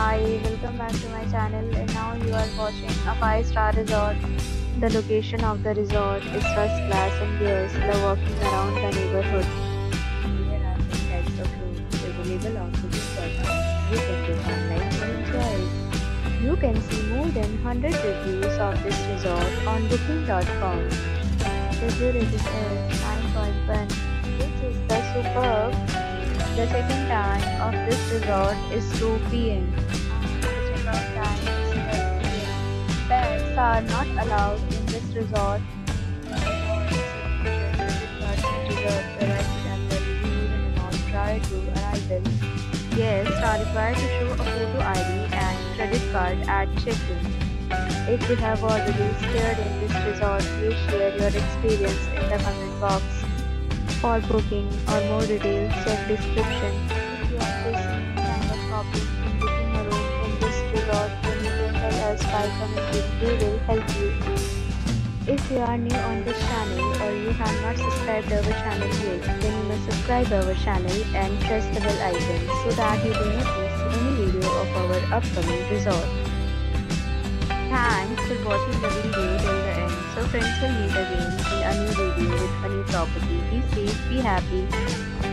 Hi, welcome back to my channel, and now you are watching a 5-star resort. The location of the resort is first class and guests love walking around the neighborhood. There are many types of rooms available on Booking.com. You can book online and enjoy it. You can see more than 100 reviews of this resort on Booking.com. Review rating is 9.1, which is the superb. The check-in time of this resort is 2 p.m. The check-out time is 10 p.m. Pets are not allowed in this resort. Prior to arrival, guests are required to show a photo ID and credit card at check-in. If you have already stayed in this resort, please share your experience in the comment box. For booking or more details, check description. If you are facing any kind of problem in booking a room in this resort, then you can tell us by commenting. We will help you. If you are new on this channel or you have not subscribed our channel yet, then you must subscribe our channel and press the bell icon so that you do not miss any video of our upcoming resort. Thanks for watching the video till the end. So friends, will meet again in a new video with a new property. Be safe, be happy.